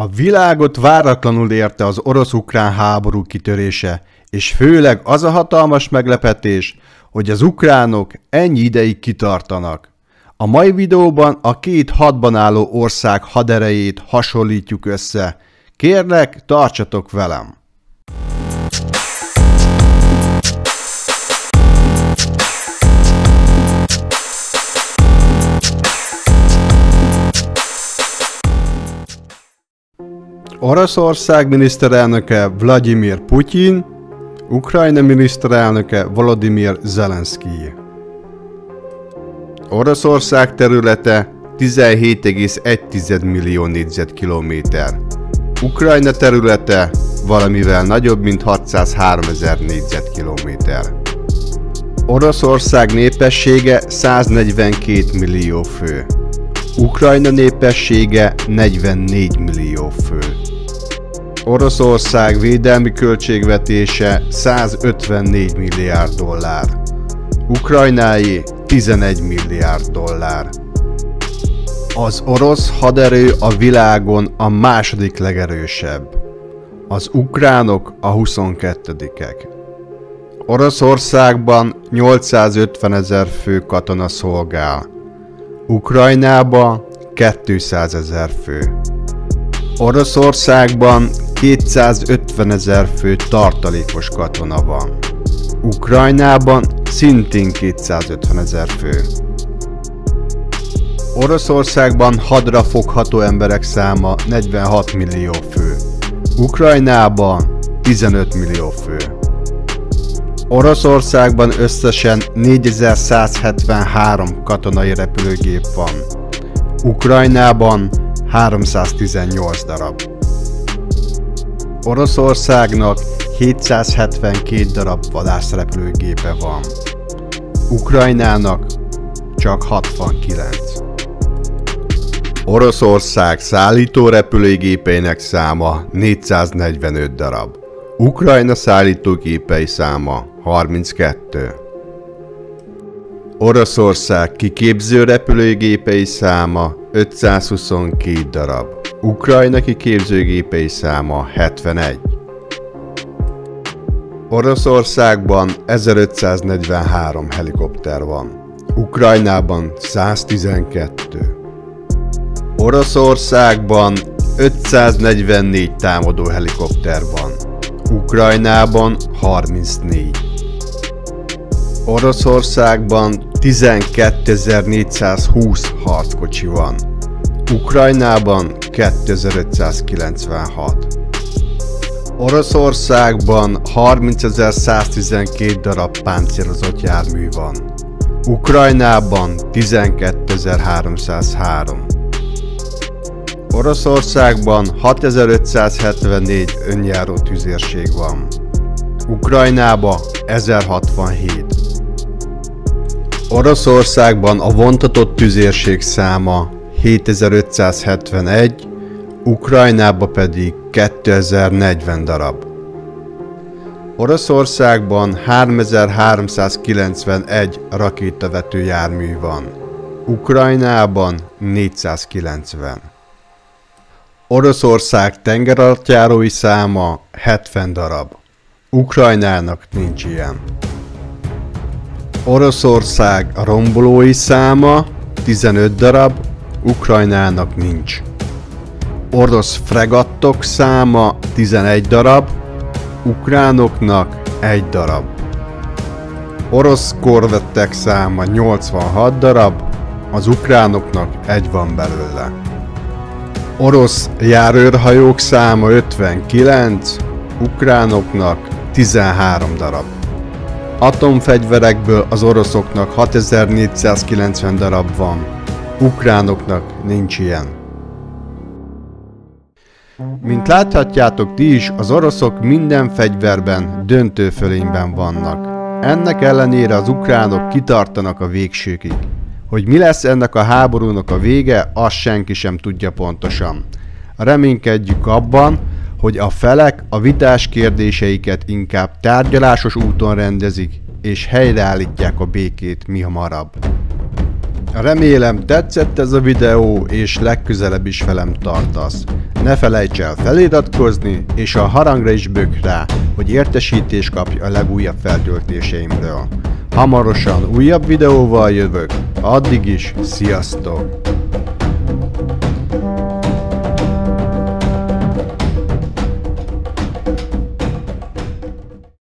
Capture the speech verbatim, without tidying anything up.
A világot váratlanul érte az orosz-ukrán háború kitörése, és főleg az a hatalmas meglepetés, hogy az ukránok ennyi ideig kitartanak. A mai videóban a két hadban álló ország haderejét hasonlítjuk össze. Kérlek, tartsatok velem! Oroszország miniszterelnöke Vlagyimir Putyin, Ukrajna miniszterelnöke Volodimir Zelenszkij. Oroszország területe tizenhét egész egy millió négyzetkilométer. Ukrajna területe valamivel nagyobb, mint hatszázháromezer négyzetkilométer. Oroszország népessége száznegyvenkét millió fő. Ukrajna népessége negyvennégy millió fő. Oroszország védelmi költségvetése száz ötvennégy milliárd dollár. Ukrajnáé tizenegy milliárd dollár. Az orosz haderő a világon a második legerősebb. Az ukránok a huszonkettedikek. Oroszországban nyolcszázötvenezer fő katona szolgál. Ukrajnában kétszázezer fő. Oroszországban kétszázötvenezer fő tartalékos katona van. Ukrajnában szintén kétszázötvenezer fő. Oroszországban hadra fogható emberek száma negyvenhat millió fő. Ukrajnában tizenöt millió fő. Oroszországban összesen négyezer-százhetvenhárom katonai repülőgép van. Ukrajnában háromszáztizennyolc darab. Oroszországnak hétszázhetvenkét darab vadászrepülőgépe van. Ukrajnának csak hatvankilenc. Oroszország szállító repülőgépeinek száma négyszáznegyvenöt darab. Ukrajna szállítógépei száma harminckettő. Oroszország kiképző repülőgépei száma ötszázhuszonkettő darab. Ukrajna kiképzőgépei száma hetvenegy. Oroszországban ezerötszáznegyvenhárom helikopter van. Ukrajnában száztizenkettő. Oroszországban ötszáznegyvennégy támadó helikopter van. Ukrajnában harmincnégy. Oroszországban tizenkétezer-négyszázhúsz harckocsi van. Ukrajnában kétezer-ötszázkilencvenhat. Oroszországban harmincezer-száztizenkettő darab páncélozott jármű van. Ukrajnában tizenkétezer-háromszázhárom. Oroszországban hatezer-ötszázhetvennégy önjáró tüzérség van. Ukrajnában ezerhatvanhét. Oroszországban a vontatott tüzérség száma hétezer-ötszázhetvenegy, Ukrajnában pedig kétezer-negyven darab. Oroszországban háromezer-háromszázkilencvenegy rakétavető jármű van. Ukrajnában négyszázkilencven. Oroszország tengeralattjárói száma hetven darab. Ukrajnának nincs ilyen. Oroszország rombolói száma tizenöt darab. Ukrajnának nincs. Orosz fregattok száma tizenegy darab. Ukránoknak egy darab. Orosz korvettek száma nyolcvanhat darab. Az ukránoknak egy van belőle. Orosz járőrhajók száma ötvenkilenc, ukránoknak tizenhárom darab. Atomfegyverekből az oroszoknak hatezer-négyszázkilencven darab van, ukránoknak nincs ilyen. Mint láthatjátok ti is, az oroszok minden fegyverben döntő fölényben vannak. Ennek ellenére az ukránok kitartanak a végsőkig. Hogy mi lesz ennek a háborúnak a vége, azt senki sem tudja pontosan. Reménykedjük abban, hogy a felek a vitás kérdéseiket inkább tárgyalásos úton rendezik, és helyreállítják a békét mihamarabb. Remélem tetszett ez a videó, és legközelebb is velem tartasz. Ne felejts el feliratkozni, és a harangra is bökj rá, hogy értesítést kapj a legújabb feltöltéseimről. Hamarosan újabb videóval jövök, addig is sziasztok!